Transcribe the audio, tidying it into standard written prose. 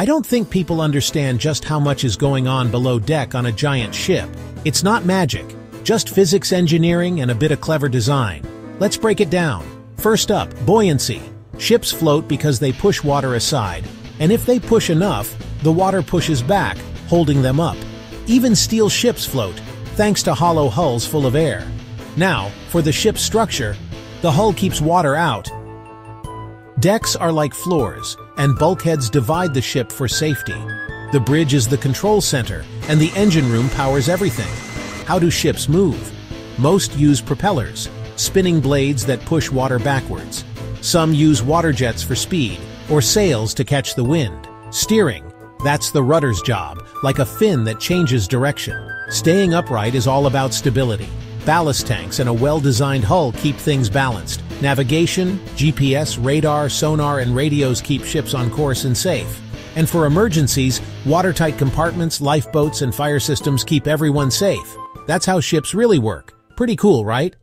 I don't think people understand just how much is going on below deck on a giant ship. It's not magic, just physics engineering and a bit of clever design. Let's break it down. First up, buoyancy. Ships float because they push water aside, and if they push enough, the water pushes back, holding them up. Even steel ships float, thanks to hollow hulls full of air. Now, for the ship's structure, the hull keeps water out. Decks are like floors, and bulkheads divide the ship for safety. The bridge is the control center, and the engine room powers everything. How do ships move? Most use propellers, spinning blades that push water backwards. Some use water jets for speed, or sails to catch the wind. Steering, that's the rudder's job, like a fin that changes direction. Staying upright is all about stability. Ballast tanks and a well-designed hull keep things balanced. Navigation, GPS, radar, sonar, and radios keep ships on course and safe. And for emergencies, watertight compartments, lifeboats, and fire systems keep everyone safe. That's how ships really work. Pretty cool, right?